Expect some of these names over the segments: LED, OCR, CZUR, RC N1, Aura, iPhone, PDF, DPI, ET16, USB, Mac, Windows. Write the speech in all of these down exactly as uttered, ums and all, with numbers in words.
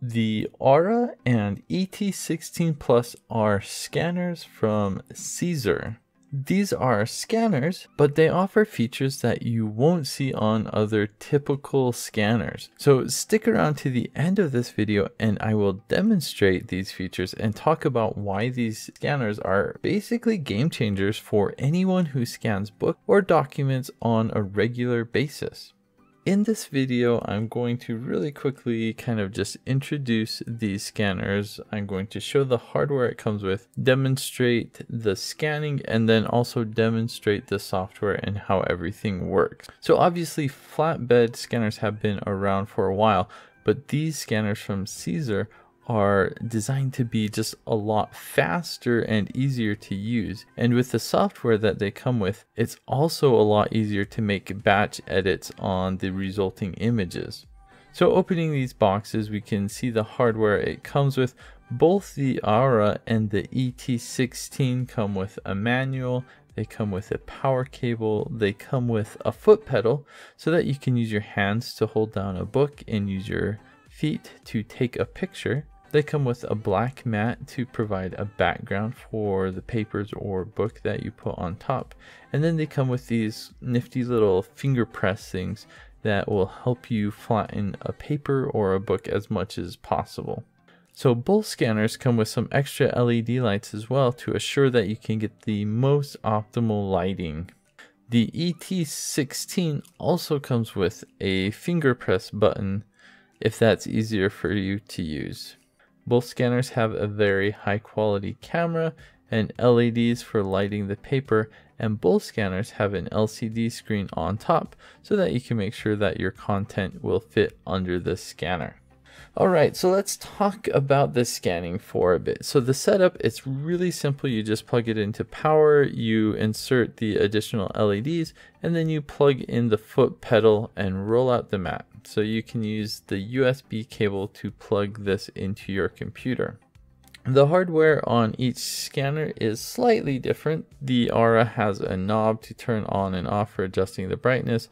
The Aura and E T sixteen Plus are scanners from C Z U R. These are scanners, but they offer features that you won't see on other typical scanners. So stick around to the end of this video and I will demonstrate these features and talk about why these scanners are basically game changers for anyone who scans books or documents on a regular basis. In this video, I'm going to really quickly kind of just introduce these scanners. I'm going to show the hardware it comes with, demonstrate the scanning, and then also demonstrate the software and how everything works. So obviously flatbed scanners have been around for a while, but these scanners from C Z U R are designed to be just a lot faster and easier to use. And with the software that they come with, it's also a lot easier to make batch edits on the resulting images. So opening these boxes, we can see the hardware it comes with. Both the Aura and the E T sixteen come with a manual. They come with a power cable. They come with a foot pedal so that you can use your hands to hold down a book and use your feet to take a picture. They come with a black mat to provide a background for the papers or book that you put on top. And then they come with these nifty little finger press things that will help you flatten a paper or a book as much as possible. So both scanners come with some extra L E D lights as well to assure that you can get the most optimal lighting. The E T sixteen also comes with a finger press button if that's easier for you to use. Both scanners have a very high quality camera and L E Ds for lighting the paper, and both scanners have an L C D screen on top so that you can make sure that your content will fit under the scanner. All right, so let's talk about the scanning for a bit. So the setup, it's really simple. You just plug it into power, you insert the additional L E Ds, and then you plug in the foot pedal and roll out the mat. So you can use the U S B cable to plug this into your computer. The hardware on each scanner is slightly different. The Aura has a knob to turn on and off for adjusting the brightness.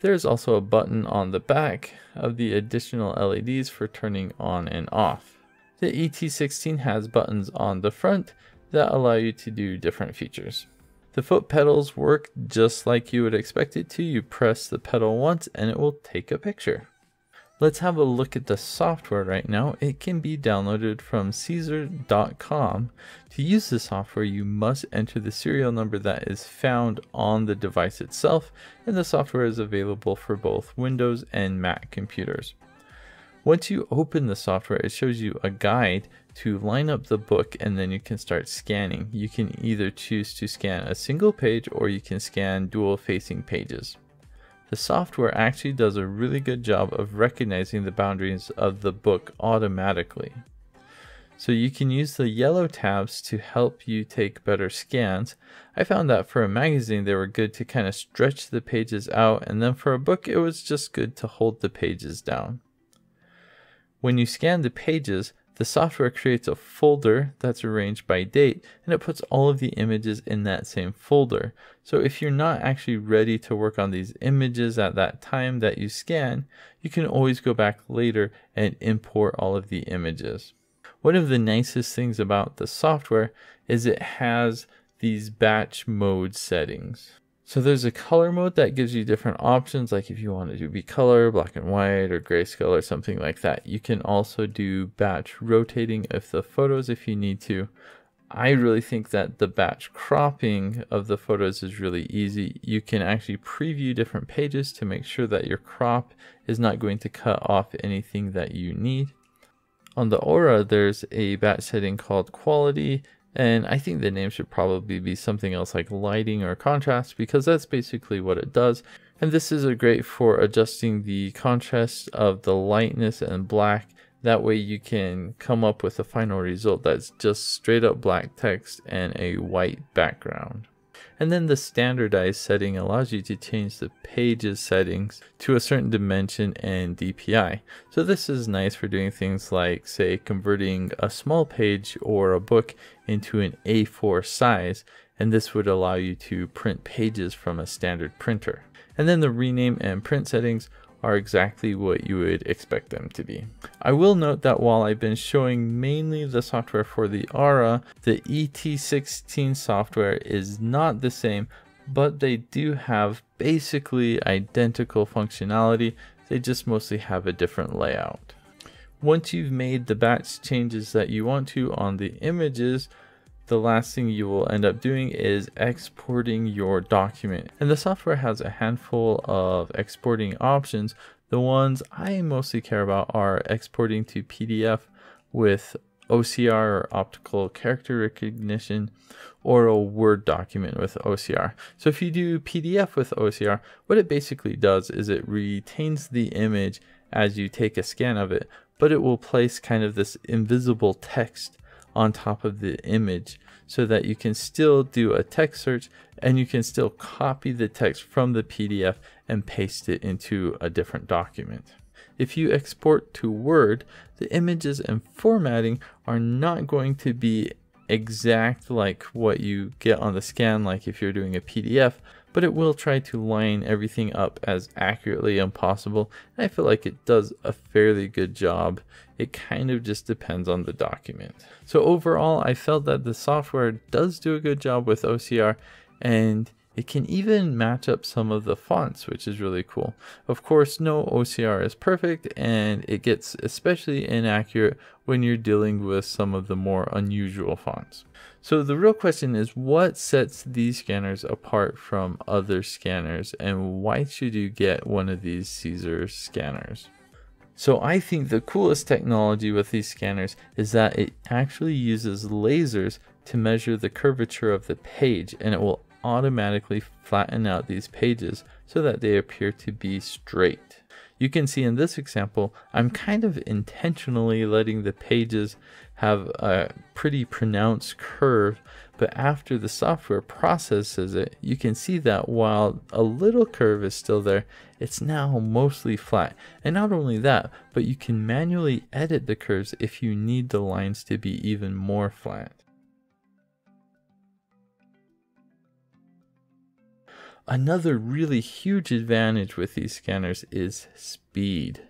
There's also a button on the back of the additional L E Ds for turning on and off. The E T sixteen has buttons on the front that allow you to do different features. The foot pedals work just like you would expect it to. You press the pedal once and it will take a picture. Let's have a look at the software right now. It can be downloaded from C Z U R dot com. To use the software, you must enter the serial number that is found on the device itself, and the software is available for both Windows and Mac computers. Once you open the software, it shows you a guide to line up the book, and then you can start scanning. You can either choose to scan a single page or you can scan dual facing pages. The software actually does a really good job of recognizing the boundaries of the book automatically. So you can use the yellow tabs to help you take better scans. I found that for a magazine, they were good to kind of stretch the pages out, and then for a book, it was just good to hold the pages down. When you scan the pages, the software creates a folder that's arranged by date, and it puts all of the images in that same folder. So if you're not actually ready to work on these images at that time that you scan, you can always go back later and import all of the images. One of the nicest things about the software is it has these batch mode settings. So there's a color mode that gives you different options, like if you want to do B-color, black and white, or grayscale, or something like that. You can also do batch rotating of the photos if you need to. I really think that the batch cropping of the photos is really easy. You can actually preview different pages to make sure that your crop is not going to cut off anything that you need. On the Aura, there's a batch setting called quality. And I think the name should probably be something else like lighting or contrast, because that's basically what it does. And this is great for adjusting the contrast of the lightness and black. That way you can come up with a final result that's just straight up black text and a white background. And then the standardized setting allows you to change the pages settings to a certain dimension and D P I. So this is nice for doing things like, say, converting a small page or a book into an A four size, and this would allow you to print pages from a standard printer. And then the rename and print settings are exactly what you would expect them to be. I will note that while I've been showing mainly the software for the Aura, the E T sixteen software is not the same, but they do have basically identical functionality. They just mostly have a different layout. Once you've made the batch changes that you want to on the images, the last thing you will end up doing is exporting your document. And the software has a handful of exporting options. The ones I mostly care about are exporting to P D F with O C R or optical character recognition, or a Word document with O C R. So if you do P D F with O C R, what it basically does is it retains the image as you take a scan of it, but it will place kind of this invisible text on top of the image so that you can still do a text search and you can still copy the text from the P D F and paste it into a different document. If you export to Word, the images and formatting are not going to be exact like what you get on the scan, like if you're doing a P D F, but it will try to line everything up as accurately as possible. And I feel like it does a fairly good job. It kind of just depends on the document. So overall, I felt that the software does do a good job with O C R, and it can even match up some of the fonts, which is really cool. Of course, no O C R is perfect, and it gets especially inaccurate when you're dealing with some of the more unusual fonts. So the real question is, what sets these scanners apart from other scanners, and why should you get one of these C Z U R scanners? So I think the coolest technology with these scanners is that it actually uses lasers to measure the curvature of the page, and it will automatically flatten out these pages so that they appear to be straight. You can see in this example, I'm kind of intentionally letting the pages have a pretty pronounced curve, but after the software processes it, you can see that while a little curve is still there, it's now mostly flat. And not only that, but you can manually edit the curves if you need the lines to be even more flat. Another really huge advantage with these scanners is speed.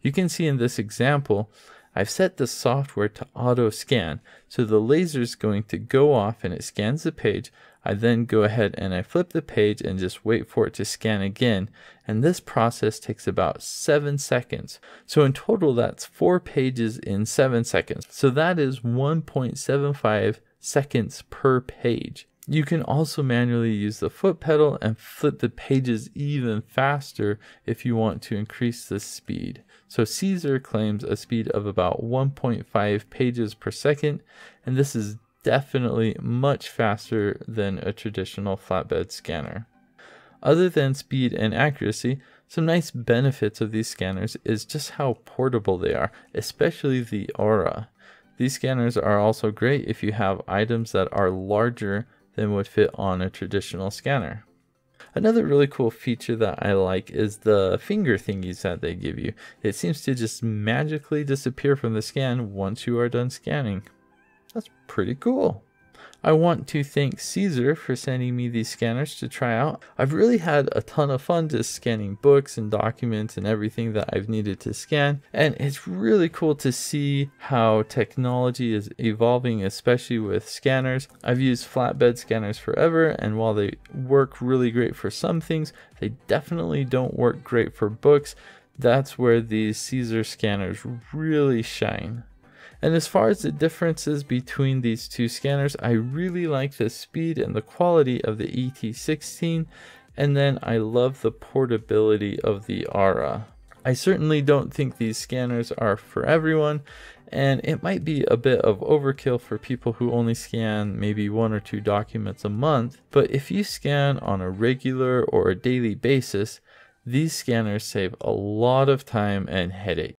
You can see in this example, I've set the software to auto scan. So the laser is going to go off and it scans the page. I then go ahead and I flip the page and just wait for it to scan again. And this process takes about seven seconds. So in total, that's four pages in seven seconds. So that is one point seven five seconds per page. You can also manually use the foot pedal and flip the pages even faster if you want to increase the speed. So C Z U R claims a speed of about one point five pages per second, and this is definitely much faster than a traditional flatbed scanner. Other than speed and accuracy, some nice benefits of these scanners is just how portable they are, especially the Aura. These scanners are also great if you have items that are larger than would fit on a traditional scanner. Another really cool feature that I like is the finger thingies that they give you. It seems to just magically disappear from the scan once you are done scanning. That's pretty cool. I want to thank C Z U R for sending me these scanners to try out. I've really had a ton of fun just scanning books and documents and everything that I've needed to scan. And it's really cool to see how technology is evolving, especially with scanners. I've used flatbed scanners forever, and while they work really great for some things, they definitely don't work great for books. That's where these C Z U R scanners really shine. And as far as the differences between these two scanners, I really like the speed and the quality of the E T sixteen, and then I love the portability of the Aura. I certainly don't think these scanners are for everyone, and it might be a bit of overkill for people who only scan maybe one or two documents a month, but if you scan on a regular or a daily basis, these scanners save a lot of time and headache.